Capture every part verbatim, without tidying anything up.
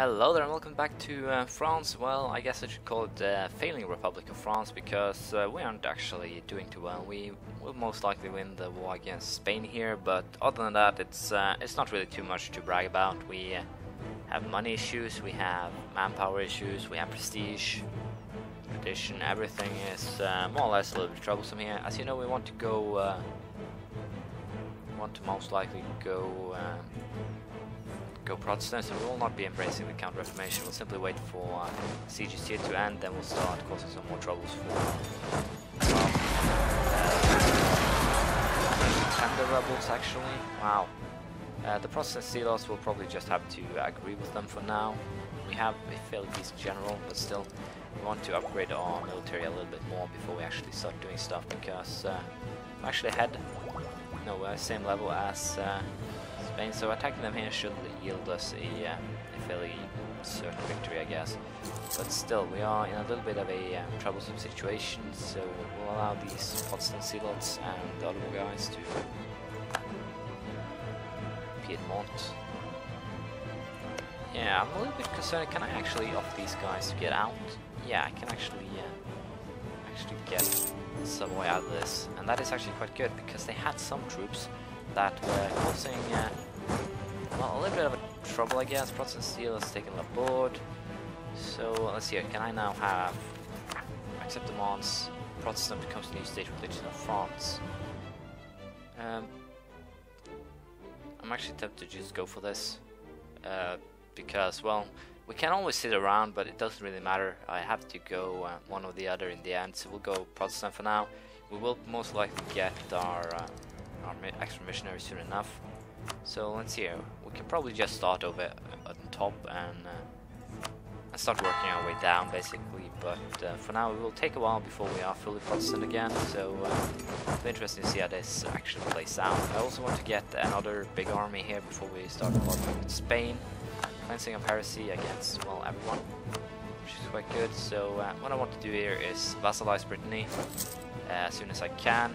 Hello there and welcome back to uh, France. Well, I guess I should call it uh, Failing Republic of France, because uh, we aren't actually doing too well. We will most likely win the war against Spain here, but other than that, it's uh, it's not really too much to brag about. We uh, have money issues, we have manpower issues, we have prestige, tradition. Everything is uh, more or less a little bit troublesome here. As you know, we want to go. Uh, want to most likely go. Uh, Go Protestants, and we will not be embracing the Counter-Reformation. We'll simply wait for uh, sieges here to end, then we'll start causing some more troubles for well, uh, and the rebels actually. Wow. Uh, the Protestant Celos will probably just have to agree with them for now. We have a fairly decent general, but still, we want to upgrade our military a little bit more before we actually start doing stuff, because uh, I'm actually ahead, no, we're the same level as uh, so attacking them here should yield us a, uh, a fairly certain victory, I guess. But still, we are in a little bit of a uh, troublesome situation, so we'll allow these Protestant zealots and the other guys to Piedmont. Yeah, I'm a little bit concerned. Can I actually offer these guys to get out? Yeah, I can actually uh, actually get some way out of this, and that is actually quite good, because they had some troops that were causing uh, well, a little bit of a trouble, I guess. Protestant Steelers taken the board. So let's see here. Can I now have accept demands? Protestant becomes the new state religion of France. Um, I'm actually tempted to just go for this uh, because, well, we can always sit around, but it doesn't really matter. I have to go uh, one or the other in the end, so we'll go Protestant for now. We will most likely get our. Uh, Our extra missionary soon enough, so let's see. We can probably just start over at the top and uh, start working our way down, basically. But uh, for now, it will take a while before we are fully Protestant again. So uh, it'll be interesting to see how this actually plays out. I also want to get another big army here before we start working with Spain, cleansing of heresy against well everyone, which is quite good. So uh, what I want to do here is vassalize Brittany uh, as soon as I can.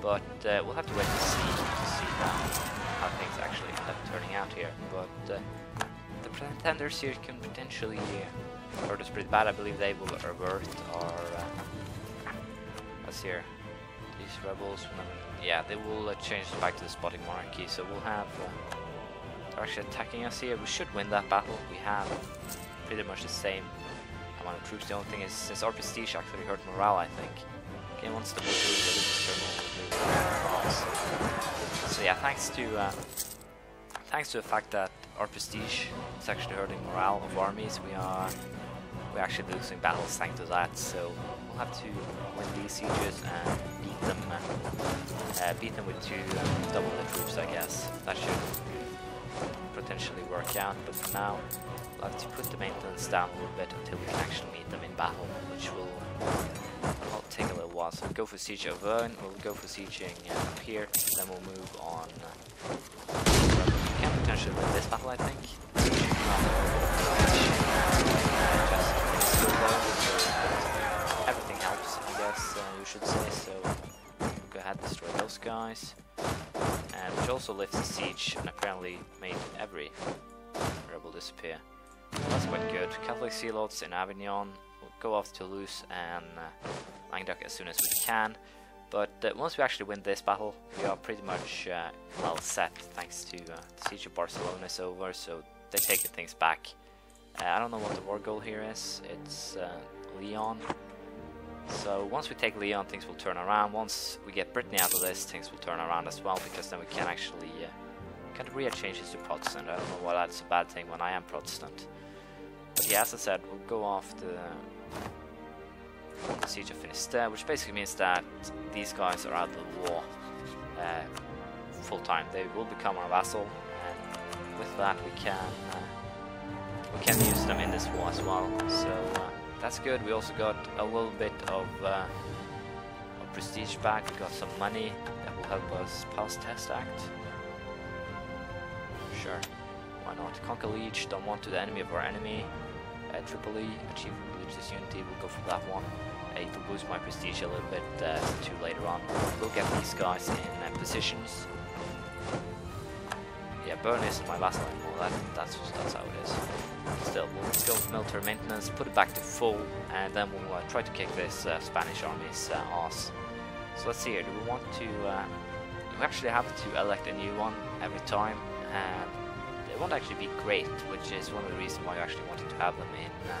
But uh, we'll have to wait to see, to see how things actually end up turning out here. But uh, the pretenders here can potentially uh, hurt us pretty bad. I believe they will revert our. Uh, let's hear. These rebels. Yeah, they will uh, change back to the Spotting Monarchy. So we'll have. Uh, they're actually attacking us here. We should win that battle. We have pretty much the same amount of troops. The only thing is, since our prestige actually hurt morale, I think. Okay, once the religious journal will So yeah, thanks to uh, thanks to the fact that our prestige is actually hurting morale of armies, we are we're actually losing battles thanks to that. So we'll have to win these sieges and beat them, uh, uh, beat them with two um, double the troops, I guess. That should potentially work out. But for now, we'll have to put the maintenance down a little bit until we can actually meet them in battle, which will. I'll take a little while, so we'll go for siege of Vern, we'll go for sieging uh, up here, then we'll move on. We can potentially win this battle, I think. Just everything helps, I guess uh, you should say, so we'll go ahead and destroy those guys. Uh, which also lifts the siege and apparently made every rebel disappear. That's quite good. Catholic Sea Lords in Avignon. Go off to Toulouse and uh, Languedoc as soon as we can, but uh, once we actually win this battle, we are pretty much uh, well set thanks to uh, the siege of Barcelona is over, so they take the things back. Uh, I don't know what the war goal here is. It's uh, Lyon. So once we take Lyon, things will turn around. Once we get Brittany out of this, things will turn around as well, because then we can actually uh, kind of re-change this to Protestant. I don't know why that's a bad thing when I am Protestant. But yeah, as I said, we'll go off the. The siege of Finisterre, which basically means that these guys are out of the war uh, full time. They will become our vassal, and with that we can uh, we can use them in this war as well. So uh, that's good. We also got a little bit of, uh, of prestige back. We got some money that will help us pass Test Act. Sure, why not? Conquer Liege. Don't want to the enemy of our enemy. Uh, Tripoli, achieve religious unity, we'll go for that one. Uh, it'll boost my prestige a little bit uh, too later on. We'll get these guys in uh, positions. Yeah, Bern isn't my vassal anymore, that, that's, that's how it is. It's still. Well, let's go with military maintenance, put it back to full, and then we'll uh, try to kick this uh, Spanish army's uh, ass. So let's see here, do we want to... Uh, we actually have to elect a new one every time, and it won't actually be great, which is one of the reasons why I actually wanted to have them in... Uh,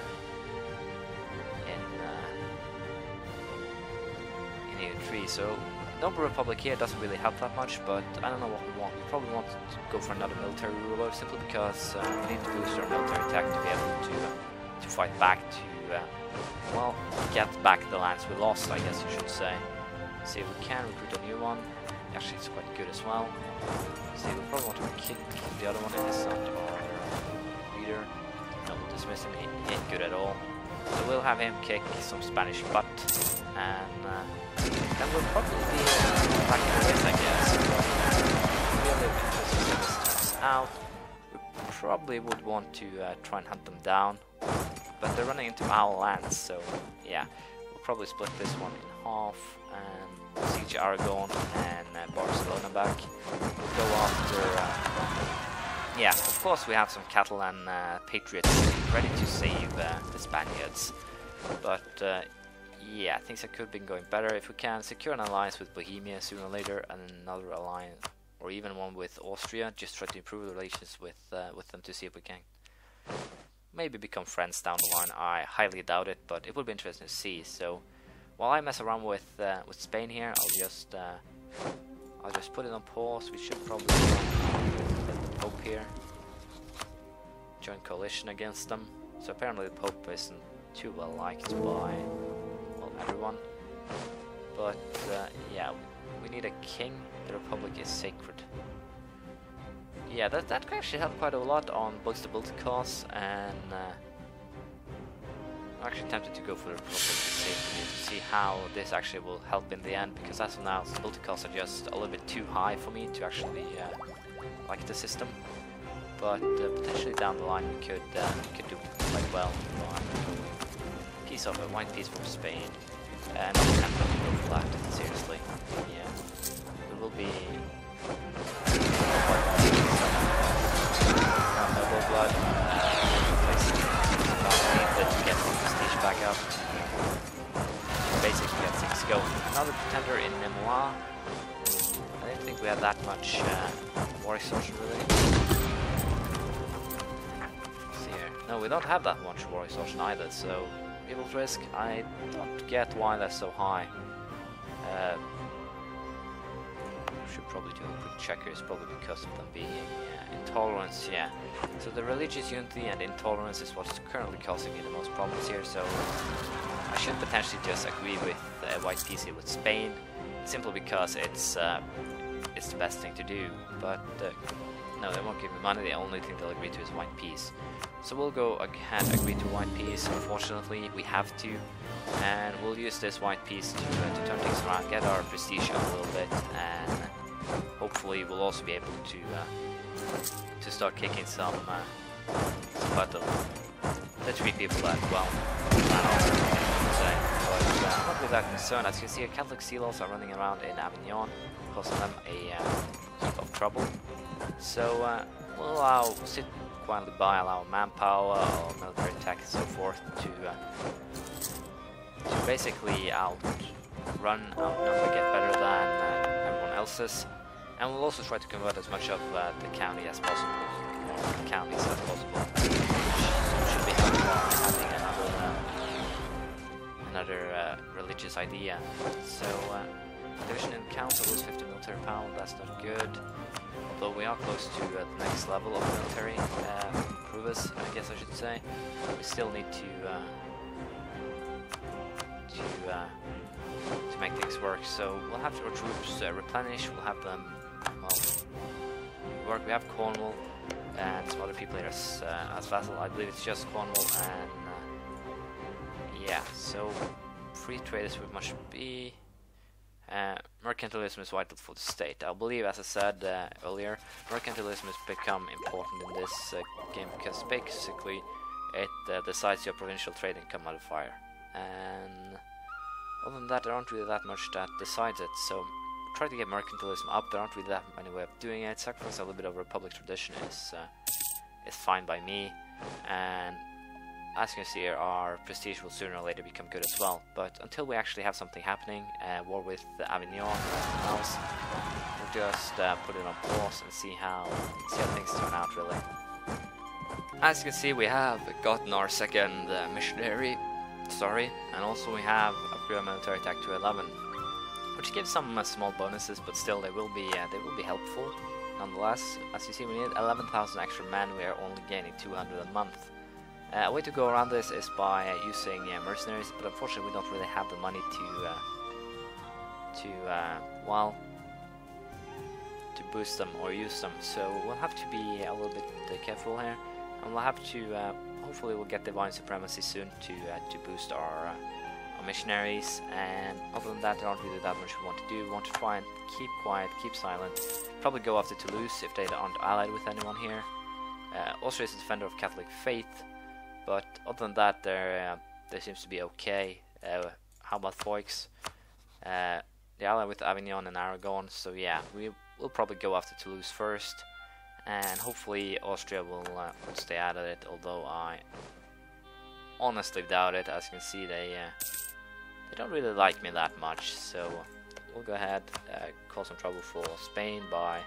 Tree, so number republic here doesn't really help that much, but I don't know what we want. We probably want to go for another military ruler simply because uh, we need to boost our military attack to be able to uh, to fight back to uh, well, get back the lands we lost, I guess you should say. See if we can recruit a new one. Actually, it's quite good as well. See, we probably want to kick the other one in. It's not our leader. No, we'll dismiss him. He ain't good at all. So we'll have him kick some Spanish butt, and uh, then we'll probably be uh, back in this, I guess. Really this out. We probably would want to uh, try and hunt them down, but they're running into our lands, so yeah, we'll probably split this one in half and siege Aragon and uh, Barcelona back. We'll go after. Uh, Yeah, of course we have some Catalan uh, patriots ready to save uh, the Spaniards, but uh, yeah, things that could have been going better. If we can secure an alliance with Bohemia sooner or later, and another alliance, or even one with Austria, just try to improve the relations with uh, with them to see if we can maybe become friends down the line. I highly doubt it, but it would be interesting to see. So while I mess around with uh, with Spain here, I'll just uh, I'll just put it on pause. We should probably. Pope here, join coalition against them. So apparently the Pope isn't too well liked by, well, everyone. But uh, yeah, we need a king. The Republic is sacred. Yeah, that that could actually help quite a lot on both the build costs and. Uh, I'm actually tempted to go for the Republic is sacred to see how this actually will help in the end, because as of now, the build costs are just a little bit too high for me to actually. Uh, like the system, but uh, potentially down the line we could uh, we could do quite well. Piece of a white piece from Spain, and uh, I'm not going to go for that seriously. Yeah, it will be uh, noble blood. Need to get the prestige back up. Basically, at six go. Another pretender in Nemours. I didn't think we had that much uh, war exhaustion really. Let's see here. No, we don't have that much war exhaustion either, so evil risk, I don't get why they're so high. Uh, should probably do a quick check here, it's probably because of them being uh, intolerance, yeah. So the religious unity and intolerance is what's currently causing me the most problems here, so I should potentially just agree with uh, white peace here with Spain. Simply because it's uh, it's the best thing to do, but uh, no, they won't give me money. The only thing they'll agree to is white peace. So we'll go ahead, agree to white peace. Unfortunately, we have to, and we'll use this white peace to, uh, to turn things around, get our prestige up a little bit, and hopefully we'll also be able to uh, to start kicking some uh, some butt of the three people that well. That I'm not really that concerned. As you can see, Catholic Seals are running around in Avignon, causing them a uh, heap of trouble. So uh, we'll allow, sit quietly by, allow manpower, or military attack, and so forth to, uh, to basically outrun, outnumber, get better than uh, everyone else's. And we'll also try to convert as much of uh, the county as possible, or the counties as possible, which should be helpful having another. Uh, Another uh, religious idea. So, uh, division in council is fifty military power, that's not good. Although we are close to uh, the next level of military uh, prowess, I guess I should say. We still need to uh, to uh, to make things work. So we'll have our troops uh, replenish. We'll have them well work. We have Cornwall and some other people here as uh, as vassal. I believe it's just Cornwall and. Uh, Yeah, so free traders we must be. Uh, mercantilism is vital for the state. I believe, as I said uh, earlier, mercantilism has become important in this uh, game because basically it uh, decides your provincial trade income modifier. And other than that, there aren't really that much that decides it. So try to get mercantilism up. There aren't really that many ways of doing it. Sacrificing a little bit of Republic tradition is uh, is fine by me. And As you can see, our prestige will sooner or later become good as well, but until we actually have something happening, uh, war with the Avignon and everything else, we'll just uh, put it on pause and see how, see how things turn out really. As you can see, we have gotten our second uh, missionary, sorry, and also we have upgraded military attack to eleven, which gives some uh, small bonuses, but still they will be uh, they will be helpful. Nonetheless, as you see, we need eleven thousand extra men. We are only gaining two hundred a month. Uh, a way to go around this is by uh, using uh, mercenaries, but unfortunately we don't really have the money to, uh, to uh, well, to boost them or use them, so we'll have to be a little bit uh, careful here, and we'll have to, uh, hopefully we'll get Divine Supremacy soon to, uh, to boost our, uh, our missionaries, and other than that there aren't really that much we want to do. We want to try and keep quiet, keep silent, probably go after Toulouse if they aren't allied with anyone here. Uh, Austria is a defender of Catholic faith. But other than that, there, uh, there seems to be okay. Uh, how about Foix? Uh, they ally with Avignon and Aragon, so yeah, we will probably go after Toulouse first, and hopefully Austria will, uh, will stay out of it. Although I honestly doubt it. As you can see, they uh, they don't really like me that much, so we'll go ahead uh, cause some trouble for Spain by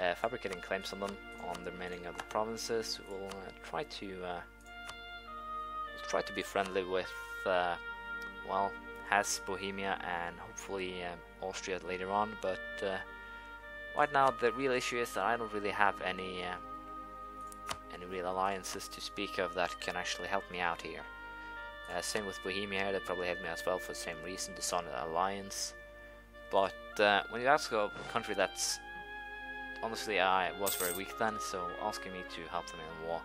uh, fabricating claims on them on the remaining of the provinces. We'll uh, try to. Uh, Try to be friendly with, uh, well, Hesse, Bohemia, and hopefully um, Austria later on. But uh, right now, the real issue is that I don't really have any uh, any real alliances to speak of that can actually help me out here. Uh, same with Bohemia; they probably helped me as well for the same reason, Dishonored Alliance. But uh, when you ask a country that's honestly, I was very weak then, so asking me to help them in war.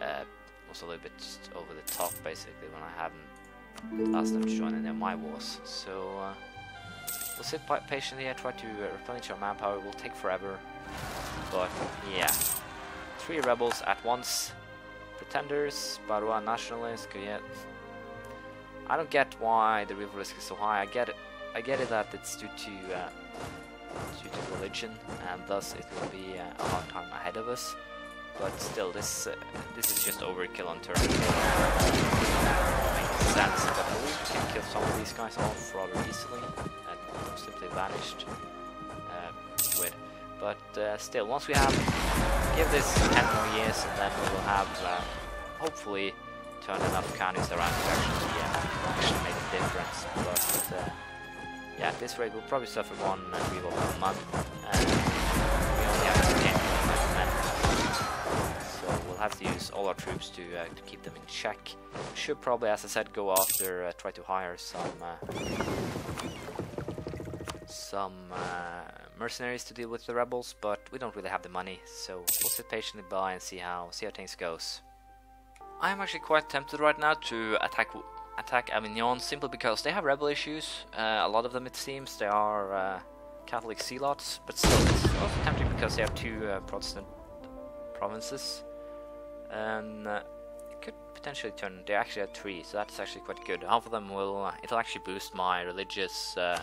Uh, was a little bit over the top basically when I haven't asked them to join any of my wars. So uh, we'll sit patiently here, try to uh, replenish our manpower. It will take forever, but yeah, three rebels at once, pretenders, Barois nationalists. Yeah. I don't get why the rival risk is so high. I get it. I get it that it's due to uh, due to religion, and thus it will be uh, a hard time ahead of us. But still, this uh, this is just overkill on turn. It makes sense, but at least we can kill some of these guys off rather easily, and simply vanished. Uh, with. But uh, still, once we have give this ten more years, and then we will have uh, hopefully turned enough counties around to actually, yeah, actually make a difference. But uh, yeah, at this rate, we'll probably suffer one uh, revolt per month, and we only have to get. Have to use all our troops to uh, to keep them in check. We should probably, as I said, go after uh, try to hire some uh, some uh, mercenaries to deal with the rebels, but we don't really have the money, so we'll sit patiently by and see how see how things goes. I am actually quite tempted right now to attack attack Avignon simply because they have rebel issues. Uh, a lot of them, it seems, they are uh, Catholic zealots, but still it's also tempting because they have two uh, Protestant provinces. And uh, it could potentially turn. They actually had three, so that's actually quite good. Half of them will. Uh, it'll actually boost my religious, uh,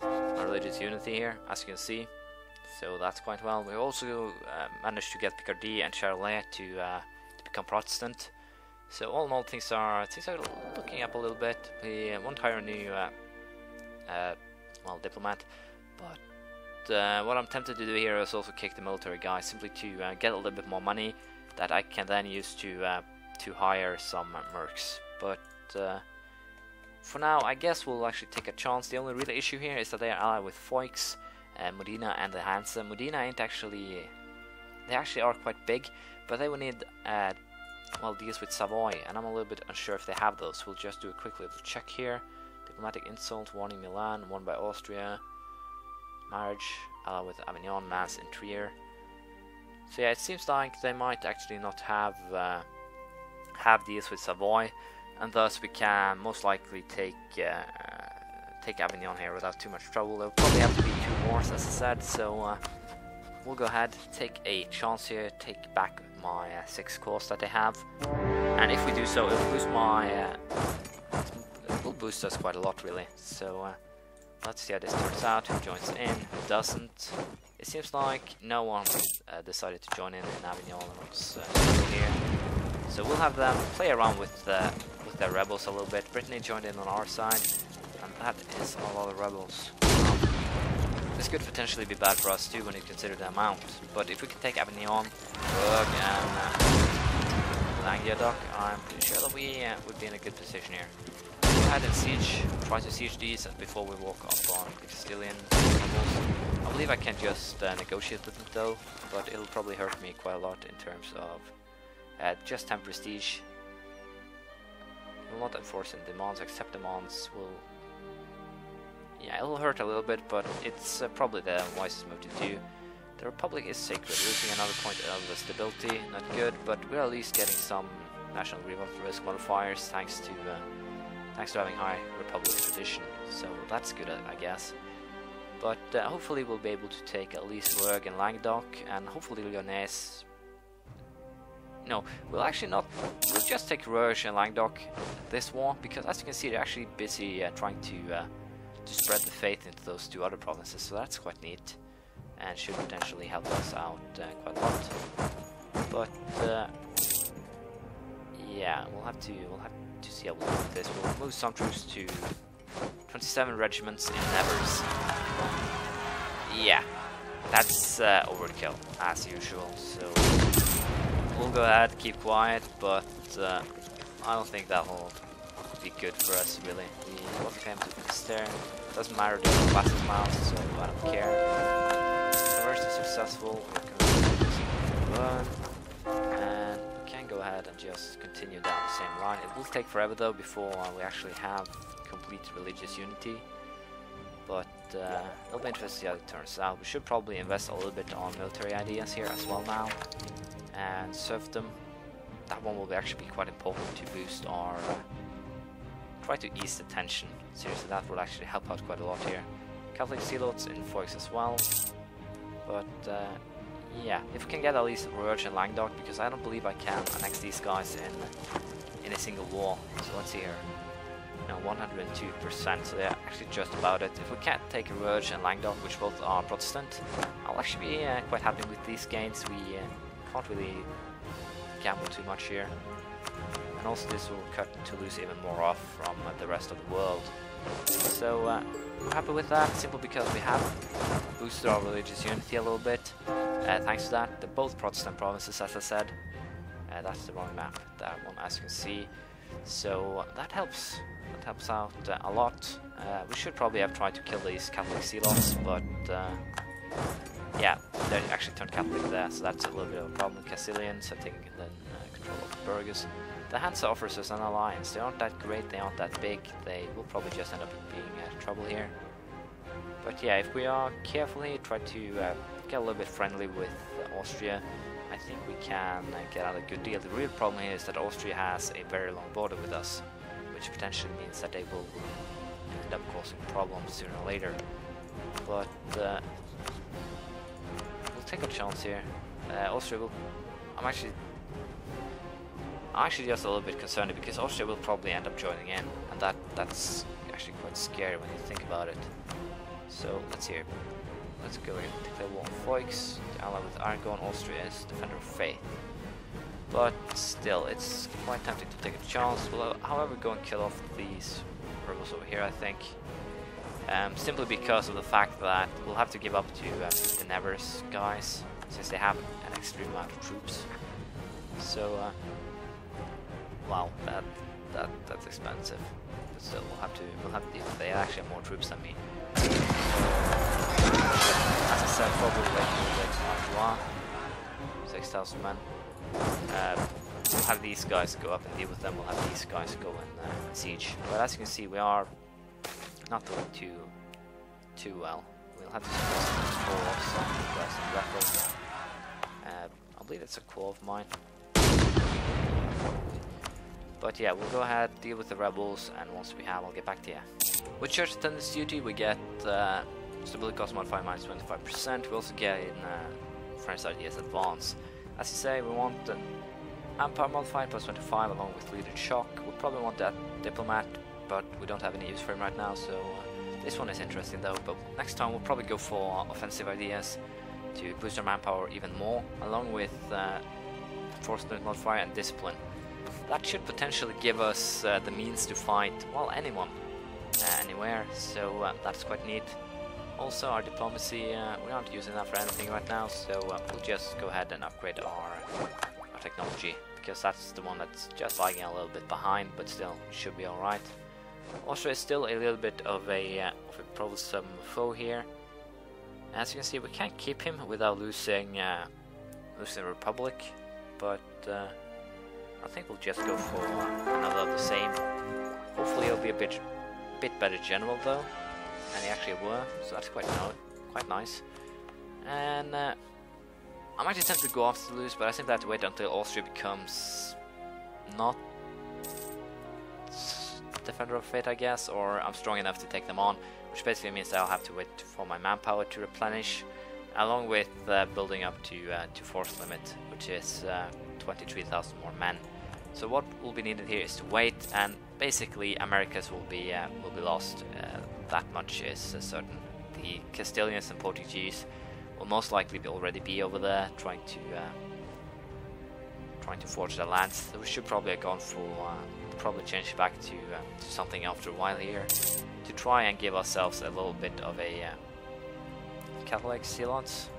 my religious unity here, as you can see. So that's quite well. We also uh, managed to get Picardy and Charolais to, uh, to become Protestant. So all in all, things are things are looking up a little bit. We won't hire a new, uh, uh, well, diplomat, but. Uh, what I'm tempted to do here is also kick the military guy, simply to uh, get a little bit more money that I can then use to uh, to hire some uh, mercs. But uh, for now, I guess we'll actually take a chance. The only real issue here is that they are allied with Foix, uh, Modena, and the Hansa. Modena ain't actually they actually are quite big, but they will need uh, well deals with Savoy, and I'm a little bit unsure if they have those. We'll just do a quick little check here. Diplomatic insult, warning Milan, won by Austria. Marriage, ally with Avignon, Mass, and Trier. So yeah, it seems like they might actually not have uh, have deals with Savoy, and thus we can most likely take uh, take Avignon here without too much trouble. There will probably have to be two wars, as I said, so uh, we'll go ahead, take a chance here, take back my uh, six cores that they have, and if we do so, it will boost my uh, it will boost us quite a lot, really. So. Uh, Let's see how this turns out, who joins in, who doesn't. It seems like no one uh, decided to join in in Avignon when it was uh, here. So we'll have them play around with the, with their rebels a little bit. Brittany joined in on our side, and that is a lot of rebels. This could potentially be bad for us too when you consider the amount. But if we can take Avignon, Berg, and uh, Languedoc, I'm pretty sure that we uh, would be in a good position here. Go ahead and siege, try to siege these before we walk up on the Castilian rebels. I believe I can just uh, negotiate with them though, but it'll probably hurt me quite a lot in terms of uh, just time prestige. I'm not enforcing demands, except demands will... Yeah, it'll hurt a little bit, but it's uh, probably the wisest move to do. The Republic is sacred, losing another point of stability, not good, but we're at least getting some national revolt risk modifiers thanks to, uh, thanks to having high Republic tradition, so that's good I guess. But uh, hopefully we'll be able to take at least Berg and Languedoc, and hopefully Lyonnais. No, we'll actually not, we'll just take Roche and Languedoc this war, because as you can see they're actually busy uh, trying to, uh, to spread the faith into those two other provinces, so that's quite neat, and should potentially help us out uh, quite a lot. But, uh, yeah, we'll have to, we'll have to see how we do with this. We'll move some troops to twenty-seven regiments in Nevers. Yeah, that's uh, overkill as usual, so we'll go ahead, keep quiet, but uh, I don't think that'll be good for us really. We both came to this there, doesn't matter, they're the fastest miles, so I don't care. Nevers is successful, we're gonna run, and we can go ahead and just continue down the same line. It will take forever though before uh, we actually have complete religious unity, but uh, it'll be interesting to see how it turns out. We should probably invest a little bit on military ideas here as well now, and serfdom. That one will actually be quite important to boost our, uh, try to ease the tension. Seriously, that will actually help out quite a lot here. Catholic zealots in Foix as well, but uh, yeah, if we can get at least Rourge and Languedoc, because I don't believe I can annex these guys in, in a single war, so let's see here. one hundred two percent, so they're actually just about it. If we can't take Rourge and Languedoc, which both are Protestant, I'll actually be uh, quite happy with these gains. We uh, can't really gamble too much here, and also this will cut Toulouse even more off from uh, the rest of the world. So uh, we're happy with that, simply because we have boosted our religious unity a little bit. Uh, thanks to that, they're both Protestant provinces, as I said. Uh, that's the wrong map, that one, as you can see. So uh, that helps. That helps out uh, a lot. Uh, we should probably have tried to kill these Catholic zealots, but uh, yeah, they actually turned Catholic there, so that's a little bit of a problem. Castilians, I think, then uh, control of Burgess. The Hansa offers us an alliance. They aren't that great, they aren't that big, they will probably just end up being in uh, trouble here. But yeah, if we are carefully try to uh, get a little bit friendly with uh, Austria, I think we can uh, get out a good deal. The real problem here is that Austria has a very long border with us, which potentially means that they will end up causing problems sooner or later. But uh, we'll take a chance here. Uh, Austria will... I'm actually... I'm actually just a little bit concerned because Austria will probably end up joining in, and that that's actually quite scary when you think about it. So let's hear. Let's go here. Declare war on Foix. The ally with Aragon. Austria is defender of faith. But still, it's quite tempting to take a chance. We'll however go and kill off these rebels over here, I think. Um, simply because of the fact that we'll have to give up to uh, the Nevers guys, since they have an extreme amount of troops. So, uh, wow, that, that that's expensive. But still, we'll have to we'll have to deal with. They actually have more troops than me. So, as I said, probably like six thousand men. Uh, we'll have these guys go up and deal with them, we'll have these guys go and uh, siege. But as you can see, we are not doing too, too well. We'll have to suppress them for some record. Uh, I believe it's a core of mine. But yeah, we'll go ahead, deal with the rebels, and once we have, I'll get back to you. With church attendance duty, we get uh, stability cost modifier minus twenty-five percent. We also get in uh, French ideas advance. As you say, we want an Empire modifier plus twenty-five along with Leader Shock. We'll probably want that Diplomat, but we don't have any use for him right now, so uh, this one is interesting though. But next time we'll probably go for offensive ideas to boost our manpower even more, along with uh, Force Modifier and Discipline. That should potentially give us uh, the means to fight, well, anyone, uh, anywhere, so uh, that's quite neat. Also, our diplomacy, uh, we aren't using that for anything right now, so uh, we'll just go ahead and upgrade our, our technology, because that's the one that's just lagging a little bit behind, but still should be alright. Austria is still a little bit of a, uh, of a troublesome foe here. As you can see, we can't keep him without losing, uh, losing the Republic, but uh, I think we'll just go for another of the same. Hopefully he'll be a bit, bit better general though, and he actually were, so that's quite, no, quite nice. And uh, I might attempt to go after Toulouse, but I think that wait until Austria becomes not Defender of Fate, I guess, or I'm strong enough to take them on, which basically means that I'll have to wait for my manpower to replenish, along with uh, building up to uh, to force limit, which is uh, twenty-three thousand more men. So what will be needed here is to wait, and basically Americas will be uh, will be lost. Uh, that much is uh, certain. The Castilians and Portuguese will most likely be already be over there trying to uh, trying to forge their lands. We should probably have gone for. Uh, probably change back to, uh, to something after a while here to try and give ourselves a little bit of a uh, Catholic zealots.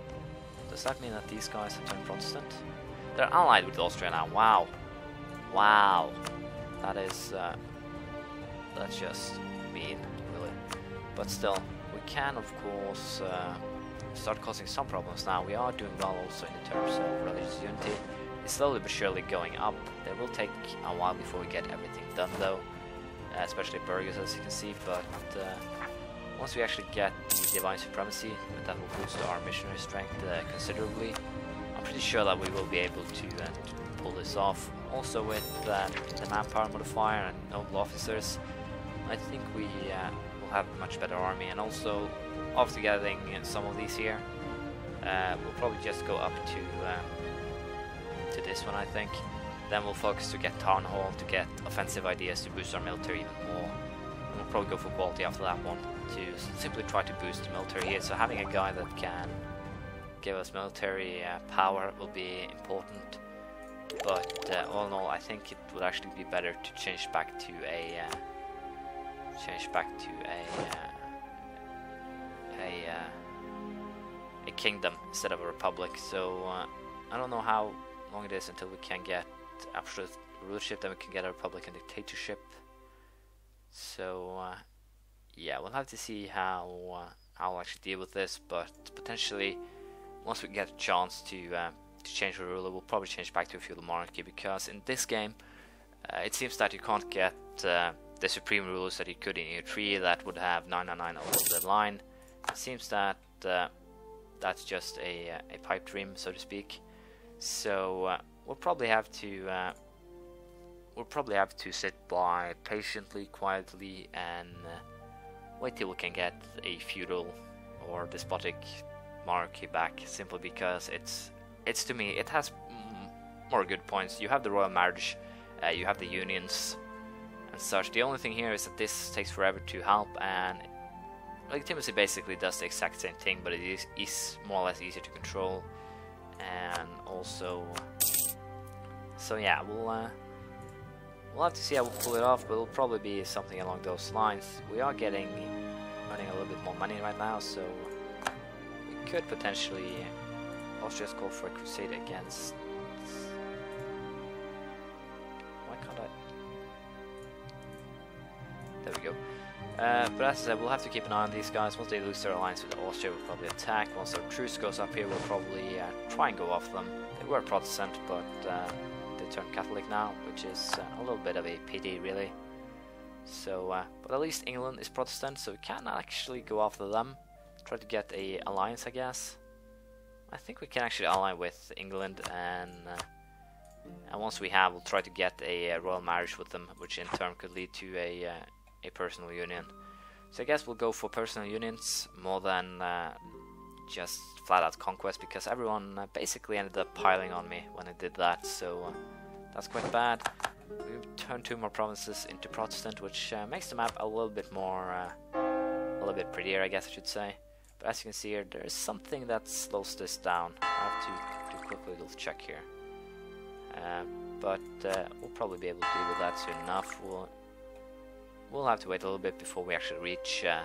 Does that mean that these guys have turned Protestant? They're allied with Austria now. Wow, wow, that is uh, that's just mean, really. But still, we can of course uh, start causing some problems now. We are doing well also in terms of religious unity. It's slowly but surely going up. It will take a while before we get everything done though, uh, especially Burgos, as you can see, but uh, once we actually get the Divine Supremacy, that will boost our missionary strength uh, considerably. I'm pretty sure that we will be able to, uh, to pull this off. Also with uh, the manpower modifier and noble officers, I think we uh, will have a much better army, and also after getting some of these here, uh, we'll probably just go up to uh, to this one, I think. Then we'll focus to get Town Hall, to get offensive ideas, to boost our military even more. And we'll probably go for quality after that one, to simply try to boost the military here. So having a guy that can give us military uh, power will be important. But uh, all in all, I think it would actually be better to change back to a uh, change back to a uh, a uh, a kingdom instead of a republic. So uh, I don't know how long it is until we can get absolute rulership, then we can get a republic and dictatorship. So uh, yeah, we'll have to see how uh, I'll actually deal with this, but potentially once we get a chance to uh, to change the ruler, we'll probably change back to a feudal monarchy, because in this game uh, it seems that you can't get uh, the supreme rulers that you could in E U three that would have nine nine nine over the line. It seems that uh, that's just a, a pipe dream, so to speak. So uh, we'll probably have to uh, we'll probably have to sit by patiently, quietly, and uh, wait till we can get a feudal or despotic monarchy back. Simply because it's it's to me it has more good points. You have the royal marriage, uh, you have the unions and such. The only thing here is that this takes forever to help, and legitimacy basically does the exact same thing, but it is, is more or less easier to control. And also, so yeah, we'll uh, we'll have to see how we'll pull it off, but it'll probably be something along those lines. We are getting earning a little bit more money right now, so we could potentially also just go for a crusade against. Why can't I? There we go. Uh, but as I said, we'll have to keep an eye on these guys. Once they lose their alliance with Austria, we'll probably attack. Once our truce goes up here, we'll probably uh, try and go after them. They were Protestant, but uh, they turned Catholic now, which is uh, a little bit of a pity, really. So, uh, but at least England is Protestant, so we can actually go after them. Try to get a alliance, I guess. I think we can actually ally with England, and uh, and once we have, we'll try to get a uh, royal marriage with them, which in turn could lead to a. Uh, a personal union. So I guess we'll go for personal unions more than uh, just flat out conquest, because everyone uh, basically ended up piling on me when I did that, so uh, that's quite bad. We turned two more provinces into Protestant, which uh, makes the map a little bit more uh, a little bit prettier, I guess I should say. But as you can see here, there is something that slows this down. I have to do a quick little check here. Um, but uh, we'll probably be able to deal with that soon enough. We'll, we'll have to wait a little bit before we actually reach uh,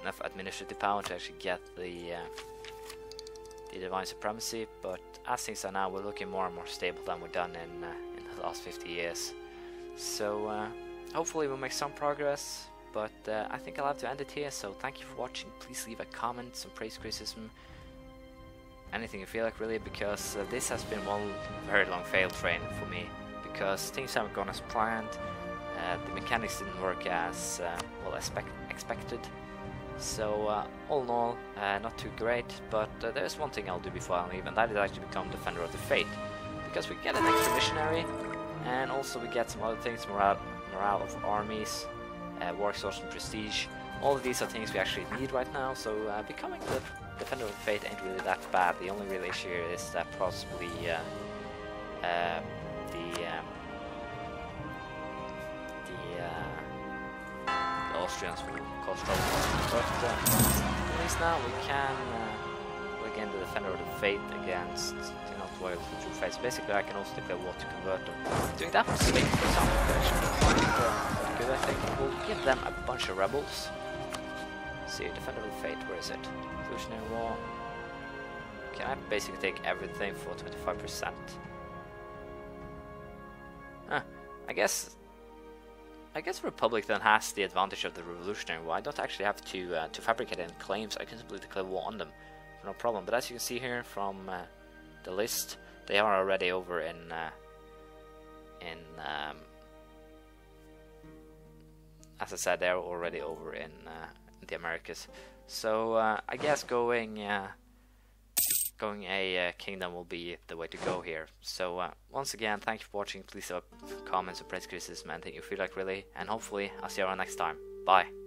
enough administrative power to actually get the, uh, the divine supremacy, but as things are now, we're looking more and more stable than we've done in, uh, in the last fifty years. So uh, hopefully we'll make some progress, but uh, I think I'll have to end it here. So thank you for watching. Please leave a comment, some praise, criticism, anything you feel like really, because uh, this has been one very long fail train for me, because things haven't gone as planned, uh, the mechanics didn't work as uh, well expect expected, so uh, all in all, uh, not too great, but uh, there's one thing I'll do before I leave, and that is actually become Defender of the Faith, because we get an extra missionary, and also we get some other things, morale, morale of armies, uh, war exhaustion, prestige. All of these are things we actually need right now, so uh, becoming the Defender of the Faith ain't really that bad. The only real issue is that possibly uh, uh, the um, the, uh, the Austrians will cause trouble. But uh, at least now we can uh, again the Defender of the Faith against the not loyal to True Faith. Basically, I can also declare war to convert them. Doing that for Spain for example. I think we'll give them a bunch of rebels. Let's see, Defender of the Faith, where is it? Revolutionary War. Can I basically take everything for twenty-five percent? Huh, I guess. I guess Republic then has the advantage of the Revolutionary War. I don't actually have to uh, to fabricate any claims. I can simply declare war on them, no problem. But as you can see here from uh, the list, they are already over in uh, in. Um, As I said, they're already over in uh, the Americas, so uh, I guess going uh, going a uh, kingdom will be the way to go here. So uh, once again, thank you for watching. Please leave comments or praise, criticism, anything you feel like really, and hopefully I'll see you around next time. Bye.